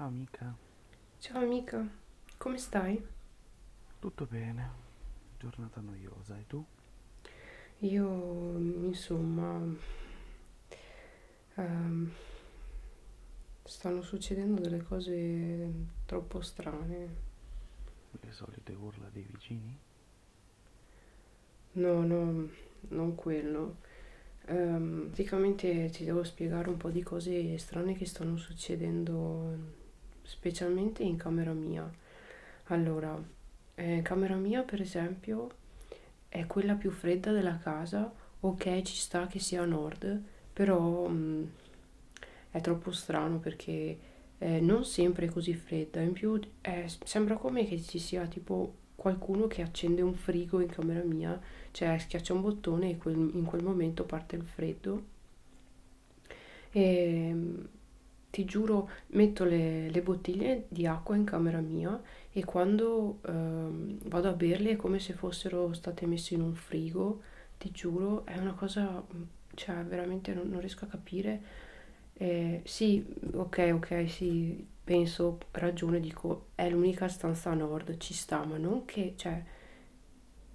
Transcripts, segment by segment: Ciao amica. Ciao amica, come stai? Tutto bene, giornata noiosa, e tu? Io, insomma, stanno succedendo delle cose troppo strane. Le solite urla dei vicini? No, no, non quello. Praticamente ti devo spiegare un po' di cose strane che stanno succedendo, specialmente in camera mia. Allora, camera mia per esempio è quella più fredda della casa. Ok, ci sta che sia a nord, però è troppo strano perché non sempre è così fredda. In più sembra come che ci sia tipo qualcuno che accende un frigo in camera mia, cioè schiaccia un bottone e in quel momento parte il freddo. E ti giuro, metto le bottiglie di acqua in camera mia e quando vado a berle è come se fossero state messe in un frigo. Ti giuro, è una cosa, cioè veramente non riesco a capire. Sì, ok, sì, penso, ragione, dico, è l'unica stanza a nord, ci sta, ma non che, cioè,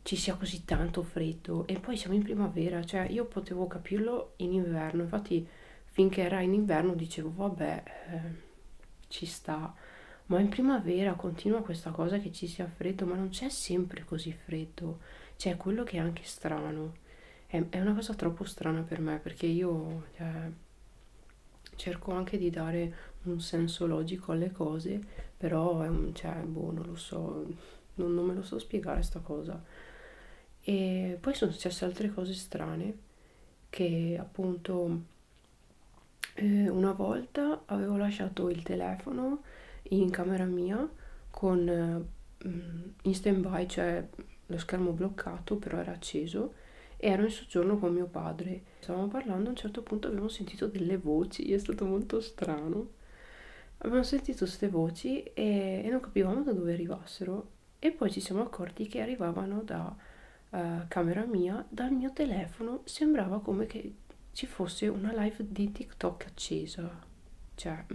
ci sia così tanto freddo. E poi siamo in primavera, cioè io potevo capirlo in inverno, infatti finché era in inverno dicevo vabbè, ci sta, ma in primavera continua questa cosa che ci sia freddo, ma non c'è sempre così freddo, c'è quello che è anche strano. È una cosa troppo strana per me, perché io cerco anche di dare un senso logico alle cose, però boh, non lo so, non me lo so spiegare sta cosa. E poi sono successe altre cose strane, che appunto una volta avevo lasciato il telefono in camera mia con in stand-by, cioè lo schermo bloccato, però era acceso, e ero in soggiorno con mio padre. Stavamo parlando, a un certo punto abbiamo sentito delle voci, è stato molto strano. Abbiamo sentito queste voci e non capivamo da dove arrivassero, e poi ci siamo accorti che arrivavano da camera mia, dal mio telefono. Sembrava come che ci fosse una live di TikTok accesa, cioè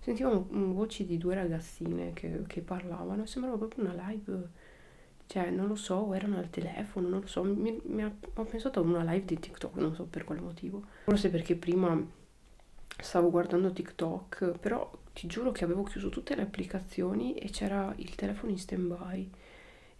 sentivamo voci di due ragazzine che parlavano, sembrava proprio una live, cioè non lo so, o erano al telefono, non lo so, ho pensato a una live di TikTok, non so per quale motivo, forse perché prima stavo guardando TikTok, però ti giuro che avevo chiuso tutte le applicazioni e c'era il telefono in stand-by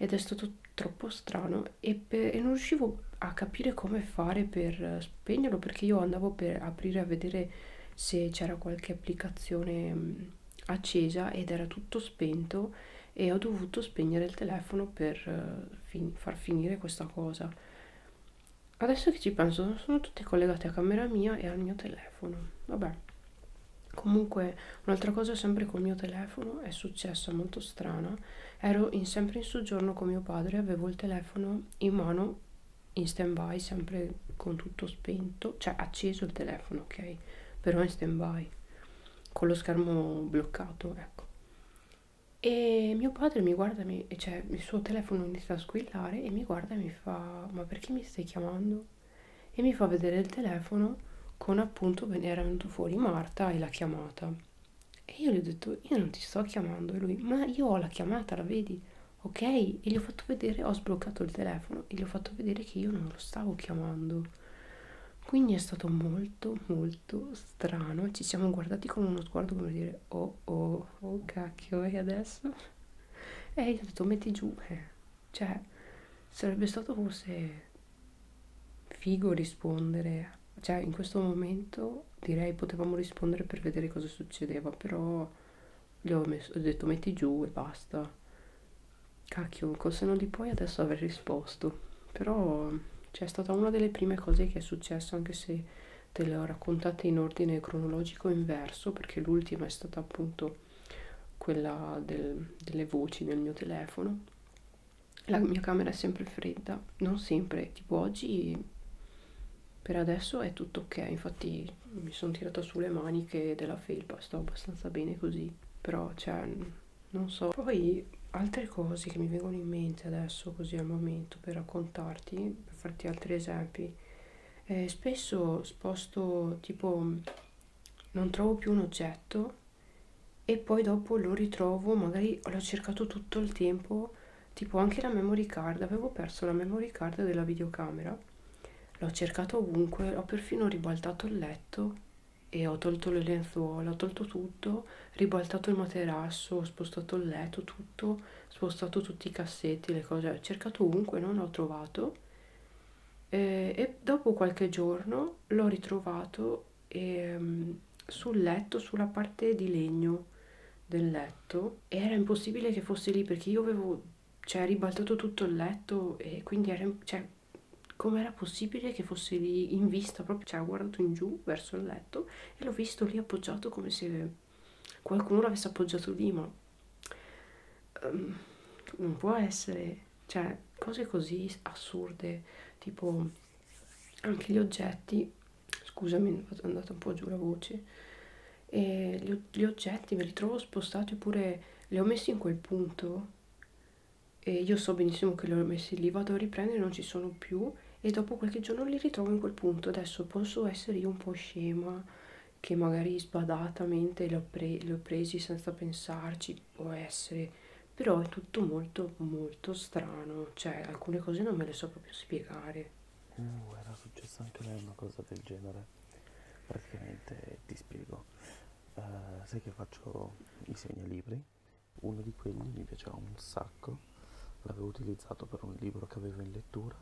ed è stato troppo strano e non riuscivo a capire come fare per spegnerlo, perché io andavo per aprire a vedere se c'era qualche applicazione accesa ed era tutto spento, e ho dovuto spegnere il telefono per far finire questa cosa. Adesso che ci penso, sono tutte collegate a camera mia e al mio telefono. Vabbè, comunque un'altra cosa sempre col mio telefono è successa molto strana. Ero sempre in soggiorno con mio padre, avevo il telefono in mano in stand-by, sempre con tutto spento, cioè acceso il telefono, ok? Però in stand-by, con lo schermo bloccato, ecco. E mio padre mi guarda, cioè il suo telefono inizia a squillare e mi guarda e mi fa: ma perché mi stai chiamando? E mi fa vedere il telefono con, appunto, era venuto fuori Marta e la chiamata. E io gli ho detto: io non ti sto chiamando. E lui: ma io ho la chiamata, la vedi? Ok, e gli ho fatto vedere, ho sbloccato il telefono e gli ho fatto vedere che io non lo stavo chiamando. Quindi è stato molto molto strano, ci siamo guardati con uno sguardo come dire: oh cacchio, e adesso? E gli ho detto: metti giù, cioè sarebbe stato forse figo rispondere, cioè in questo momento direi potevamo rispondere per vedere cosa succedeva, però gli ho detto: metti giù e basta. Cacchio, se non di poi adesso avrei risposto, però cioè, è stata una delle prime cose che è successo, anche se te le ho raccontate in ordine cronologico inverso, perché l'ultima è stata appunto quella delle voci nel mio telefono. La mia camera è sempre fredda, non sempre, tipo oggi per adesso è tutto ok, infatti mi sono tirata su le maniche della felpa, sto abbastanza bene così, però cioè non so. Poi altre cose che mi vengono in mente adesso, così al momento, per raccontarti, per farti altri esempi. Spesso sposto, tipo, non trovo più un oggetto e poi dopo lo ritrovo, magari l'ho cercato tutto il tempo, tipo anche la memory card, avevo perso la memory card della videocamera, l'ho cercato ovunque, ho perfino ribaltato il letto e ho tolto le lenzuola, ho tolto tutto, ribaltato il materasso, ho spostato il letto, tutto, ho spostato tutti i cassetti, le cose, ho cercato ovunque, non l'ho trovato. E dopo qualche giorno l'ho ritrovato sul letto, sulla parte di legno del letto, e era impossibile che fosse lì perché io avevo ribaltato tutto il letto, e quindi era, com'era possibile che fosse lì in vista proprio, ho guardato in giù verso il letto e l'ho visto lì appoggiato come se qualcuno l'avesse appoggiato lì, ma non può essere, cose così assurde, tipo anche gli oggetti, scusami è andata un po' giù la voce, e gli oggetti me li trovo spostati, oppure li ho messi in quel punto e io so benissimo che li ho messi lì, vado a riprendere, non ci sono più e dopo qualche giorno li ritrovo in quel punto. Adesso posso essere io un po' scema, che magari sbadatamente li ho presi senza pensarci, può essere, però è tutto molto molto strano, alcune cose non me le so proprio spiegare. Era successo anche a me una cosa del genere, praticamente ti spiego, sai che faccio i segnalibri, uno di quelli mi piaceva un sacco, l'avevo utilizzato per un libro che avevo in lettura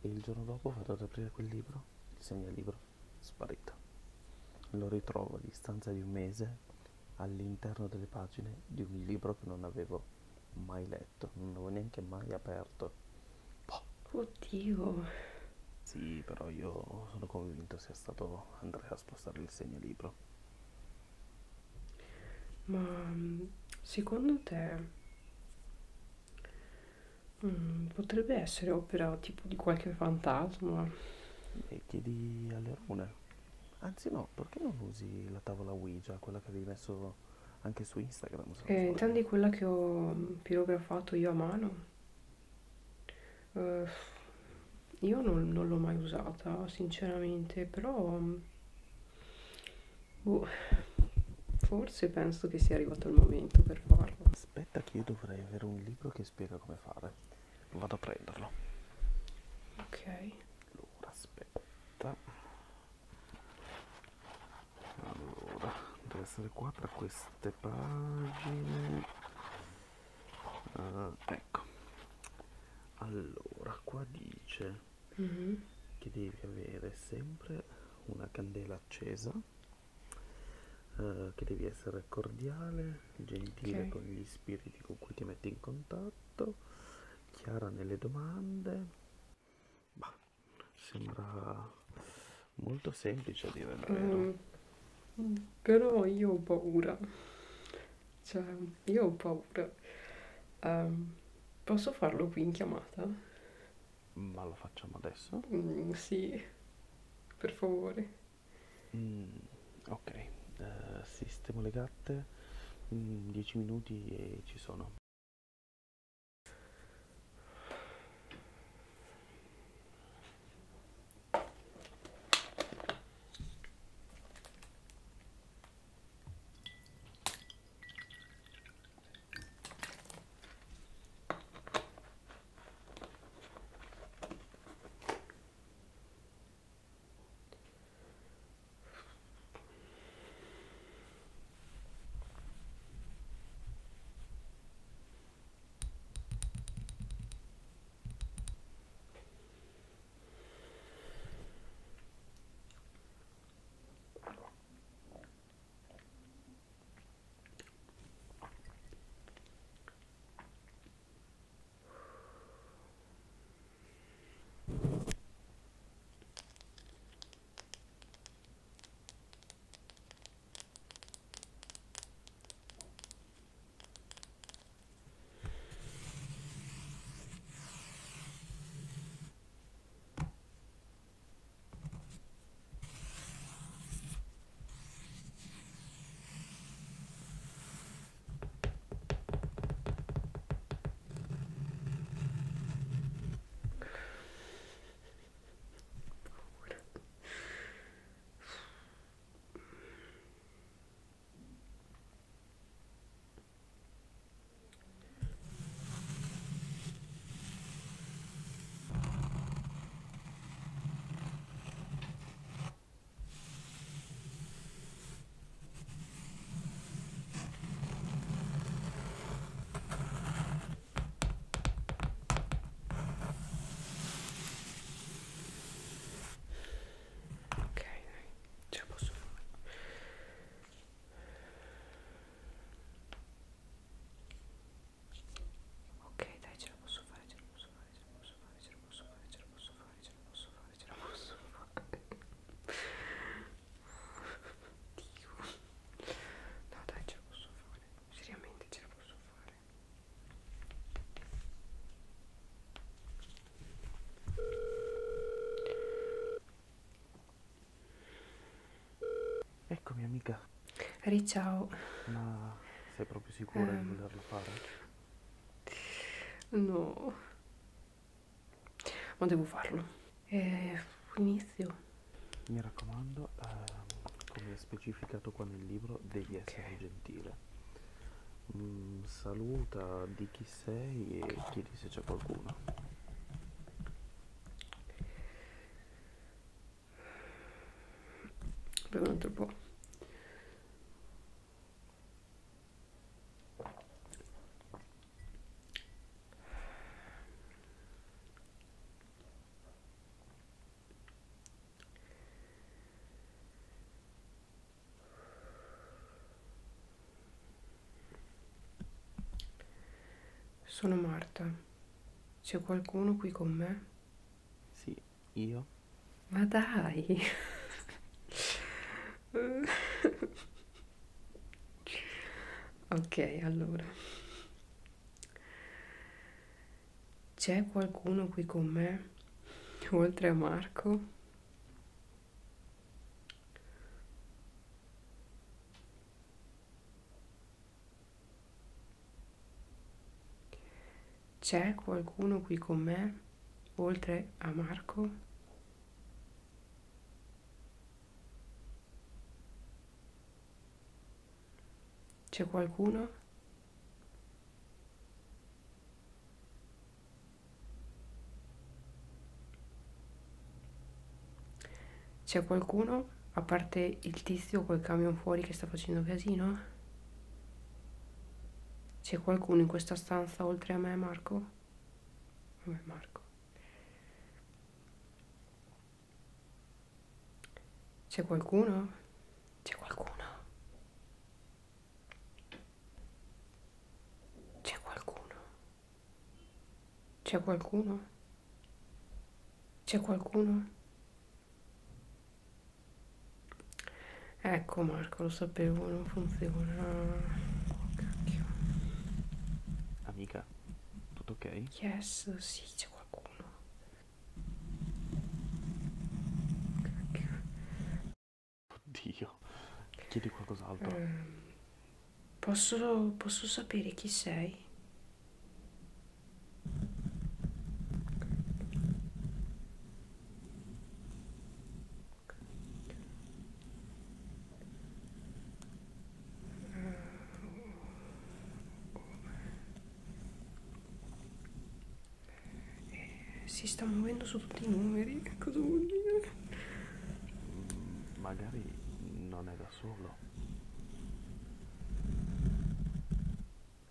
e il giorno dopo vado ad aprire quel libro, il segnalibro sparito, lo ritrovo a distanza di un mese all'interno delle pagine di un libro che non avevo mai letto, non avevo neanche mai aperto. Boh. Oddio. Sì, però io sono convinto sia stato Andrea a spostare il segnalibro. Ma secondo te potrebbe essere opera tipo di qualche fantasma? E chiedi alle rune. Anzi no, perché non usi la tavola Ouija, quella che avevi messo anche su Instagram? Intendi quella che ho pirografato io a mano? Io non l'ho mai usata, sinceramente, però forse penso che sia arrivato il momento per farlo. Aspetta che io dovrei avere un libro che spiega come fare. Vado a prenderlo. Ok. Allora, aspetta. Allora, deve essere qua tra queste pagine. Ecco. Allora, qua dice che devi avere sempre una candela accesa, che devi essere cordiale, gentile con gli spiriti con cui ti metti in contatto, chiara nelle domande. Bah, sembra molto semplice a dire il vero. Però io ho paura, io ho paura. Posso farlo qui in chiamata? Ma lo facciamo adesso? Sì, per favore. Ok, sistemo le gatte, 10 minuti e ci sono. mia amica. Ri, ciao. Ma sei proprio sicura di volerlo fare? No. Ma devo farlo. Inizio. Mi raccomando, come è specificato qua nel libro, devi essere gentile. Saluta di chi sei e chiedi se c'è qualcuno. Un altro po'. Sono Marta. C'è qualcuno qui con me? Sì, io. Ma dai! Ok, allora c'è qualcuno qui con me oltre a Marco? C'è qualcuno qui con me oltre a Marco? C'è qualcuno? C'è qualcuno? A parte il tizio col camion fuori che sta facendo casino? C'è qualcuno in questa stanza oltre a me, Marco? A me, Marco. C'è qualcuno? C'è qualcuno? C'è qualcuno? C'è qualcuno? Ecco Marco, lo sapevo, non funziona. Oh, cacchio. Amica, tutto ok? Yes, sì, c'è qualcuno. Cacchio. Oddio, chiedi qualcos'altro. Posso sapere chi sei? Si sta muovendo su tutti i numeri, cosa vuol dire? Magari non è da solo.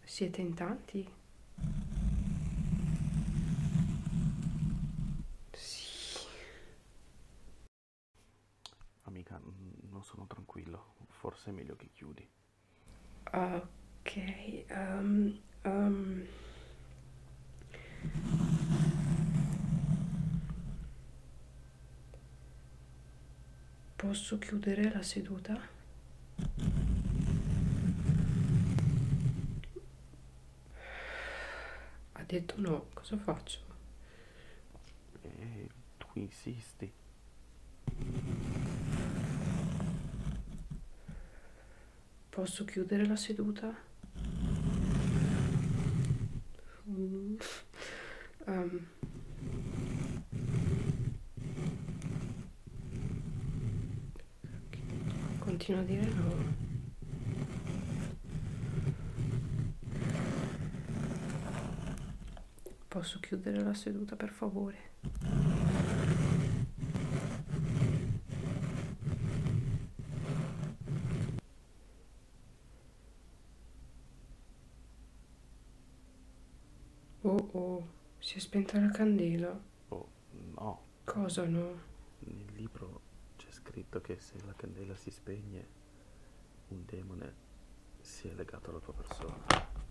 Siete in tanti? Sì. Amica, non sono tranquillo, forse è meglio che chiudi. Ok, posso chiudere la seduta? Ha detto no, cosa faccio? Tu insisti. Posso chiudere la seduta? Continua a dire no. Posso chiudere la seduta, per favore? Oh oh, si è spenta la candela. Oh no. Cosa no? Nel libro c'è scritto che se la candela si spegne, un demone si è legato alla tua persona.